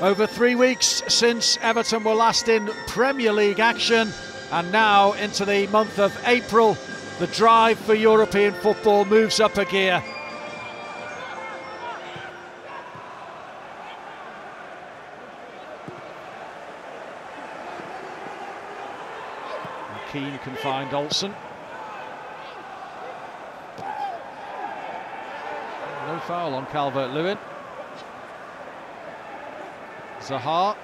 Over 3 weeks since Everton were last in Premier League action, and now into the month of April, the drive for European football moves up a gear. Keane can find Olsen. No foul on Calvert-Lewin. Zaha.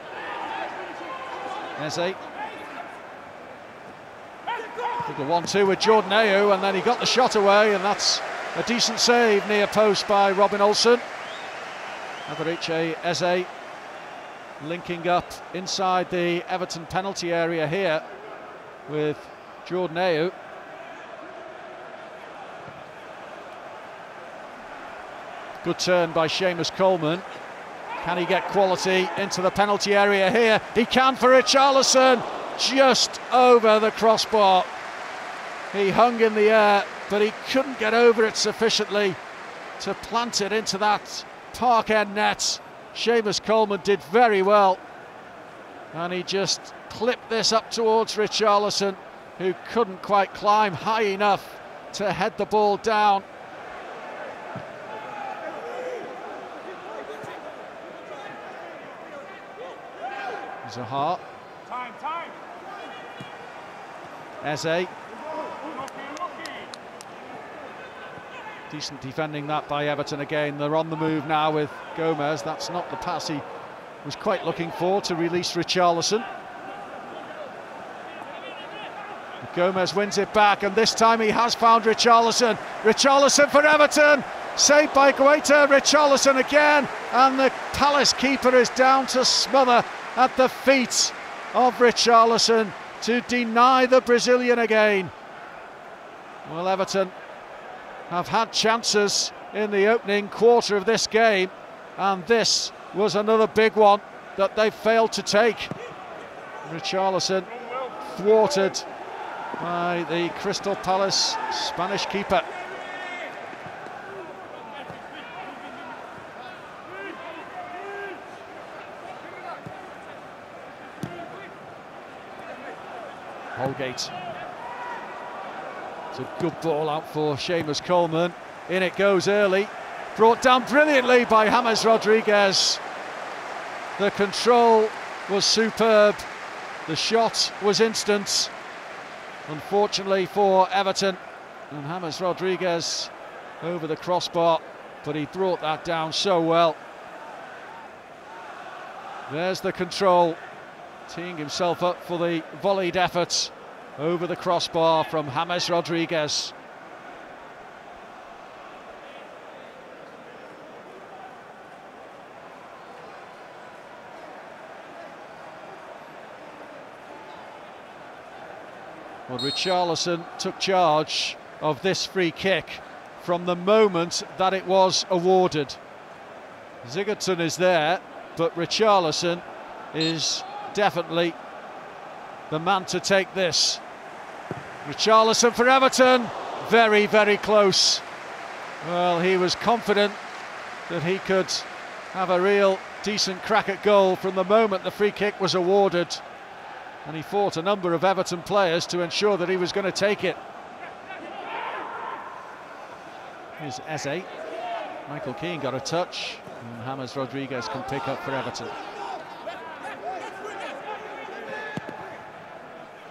Eze. Did the 1-2 with Jordan Ayew, and then he got the shot away, and that's a decent save near post by Robin Olsen. Averiche Eze linking up inside the Everton penalty area here with Jordan Ayew. Good turn by Seamus Coleman. Can he get quality into the penalty area here? He can for Richarlison, just over the crossbar. He hung in the air, but he couldn't get over it sufficiently to plant it into that park end net. Seamus Coleman did very well, and he just clipped this up towards Richarlison, who couldn't quite climb high enough to head the ball down. Zaha. Time. Eze. Decent defending that by Everton again. They're on the move now with Gomez. That's not the pass he was quite looking for to release Richarlison. Gomez wins it back, and this time he has found Richarlison. Richarlison for Everton, saved by Guaita. Richarlison again, and the Palace keeper is down to smother at the feet of Richarlison to deny the Brazilian again. Well, Everton have had chances in the opening quarter of this game, and this was another big one that they failed to take. Richarlison thwarted by the Crystal Palace Spanish keeper. Holgate. It's a good ball out for Seamus Coleman. In it goes early. Brought down brilliantly by James Rodriguez. The control was superb. The shot was instant. Unfortunately for Everton, and James Rodriguez over the crossbar, but he brought that down so well. There's the control, teeing himself up for the volleyed effort over the crossbar from James Rodriguez. Well, Richarlison took charge of this free kick from the moment that it was awarded. Sigurdsson is there, but Richarlison is definitely the man to take this. Richarlison for Everton, very, very close. Well, he was confident that he could have a real decent crack at goal from the moment the free kick was awarded, and he fought a number of Everton players to ensure that he was going to take it. Here's Eze. Michael Keane got a touch, and James Rodriguez can pick up for Everton.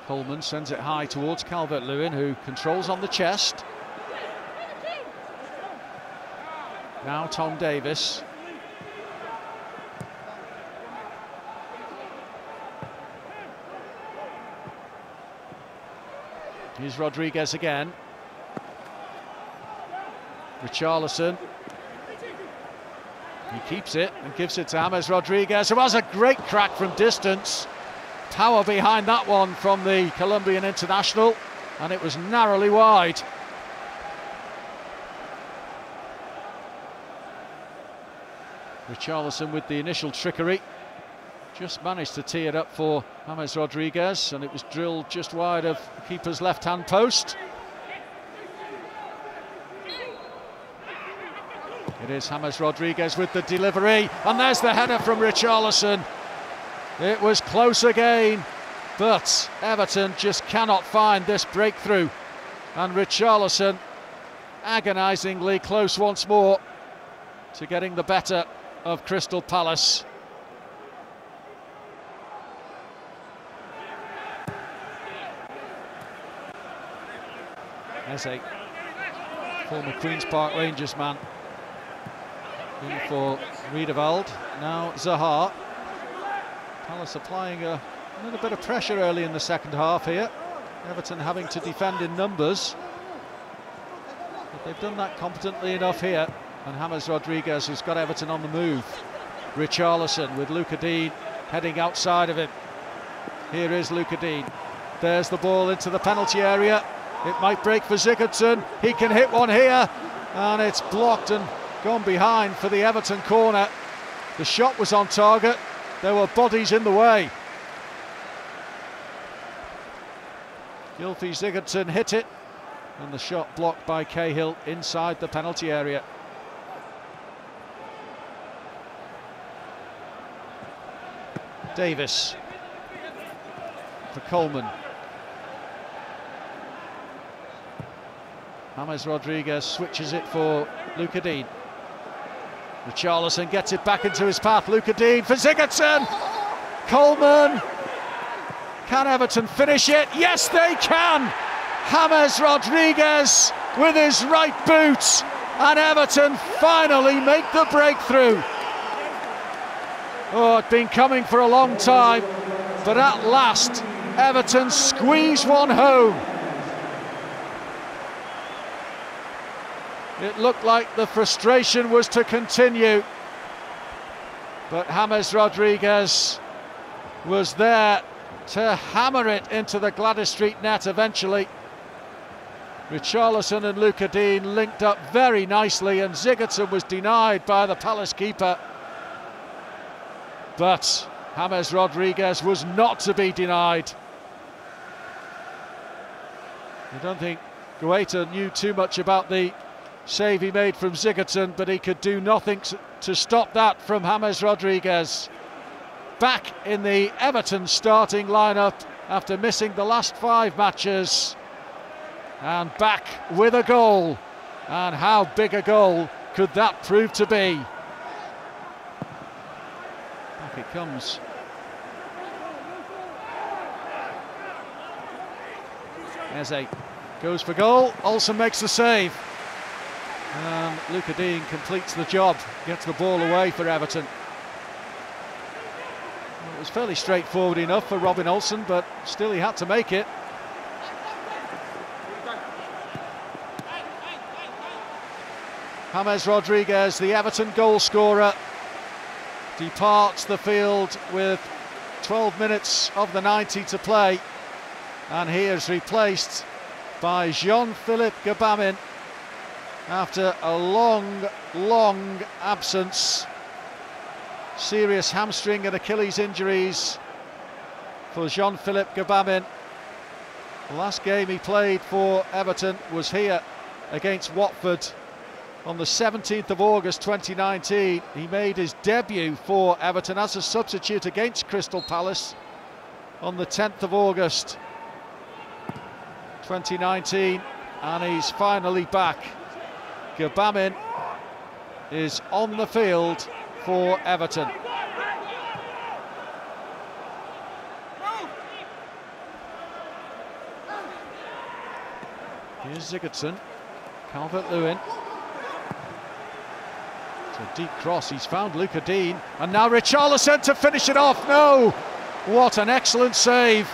Coleman sends it high towards Calvert-Lewin, who controls on the chest. Now Tom Davies. Here's Rodriguez again. Richarlison. He keeps it and gives it to James Rodriguez, who has a great crack from distance. Power behind that one from the Colombian international, and it was narrowly wide. Richarlison with the initial trickery. Just managed to tee it up for James Rodriguez, and it was drilled just wide of the keeper's left-hand post. It is James Rodriguez with the delivery, and there's the header from Richarlison. It was close again, but Everton just cannot find this breakthrough. And Richarlison agonisingly close once more to getting the better of Crystal Palace. Eze, former Queen's Park Rangers man, in for Riedewald, now Zaha. Palace applying another bit of pressure early in the second half here. Everton having to defend in numbers, but they've done that competently enough here. And James Rodriguez has got Everton on the move. Richarlison with Luka Dean heading outside of him. Here is Luka Dean. There's the ball into the penalty area. It might break for Sigurdsson. He can hit one here, and it's blocked and gone behind for the Everton corner. The shot was on target. There were bodies in the way. Gylfi Sigurdsson hit it, and the shot blocked by Cahill inside the penalty area. Davis for Coleman. James Rodriguez switches it for Luka Dean. Richarlison gets it back into his path. Luka Dean for Sigurdsson. Coleman. Can Everton finish it? Yes, they can. James Rodriguez with his right boot, and Everton finally make the breakthrough. Oh, it's been coming for a long time, but at last Everton squeeze one home. It looked like the frustration was to continue, but James Rodriguez was there to hammer it into the Gladys Street net eventually. Richarlison and Luka Dean linked up very nicely, and Sigurdsson was denied by the Palace keeper. But James Rodriguez was not to be denied. I don't think Guaita knew too much about the save he made from Sigurdsson, but he could do nothing to stop that from James Rodriguez. Back in the Everton starting lineup after missing the last 5 matches, and back with a goal, and how big a goal could that prove to be. Back it comes. Eze goes for goal. Olsen makes the save. And Luka Dean completes the job, gets the ball away for Everton. It was fairly straightforward enough for Robin Olsen, but still he had to make it. James Rodriguez, the Everton goal scorer, departs the field with 12 minutes of the 90 to play, and he is replaced by Jean-Philippe Gbamin after a long absence. Serious hamstring and Achilles injuries for Jean-Philippe Gbamin. The last game he played for Everton was here against Watford on the 17th of August 2019. He made his debut for Everton as a substitute against Crystal Palace on the 10th of August 2019, and he's finally back. Gbamin is on the field for Everton. Here's Sigurdsson. Calvert-Lewin. It's a deep cross. He's found Luka Dean, and now Richarlison to finish it off. No! What an excellent save.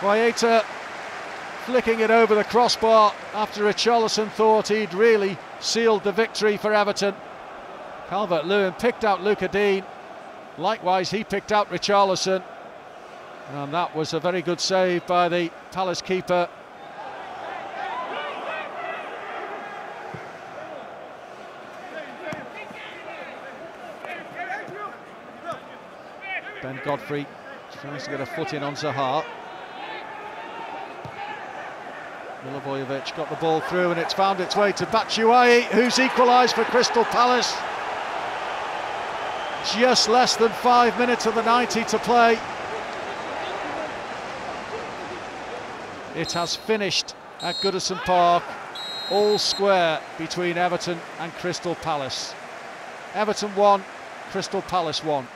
Guaita flicking it over the crossbar after Richarlison thought he'd really sealed the victory for Everton. Calvert-Lewin picked out Luka Dean. Likewise, he picked out Richarlison. And that was a very good save by the Palace keeper. Ben Godfrey tries to get a foot in on Zaha. Milovojevic got the ball through and it's found its way to Batshuayi, who's equalised for Crystal Palace. Just less than 5 minutes of the 90 to play. It has finished at Goodison Park, all square between Everton and Crystal Palace. Everton 1, Crystal Palace 1.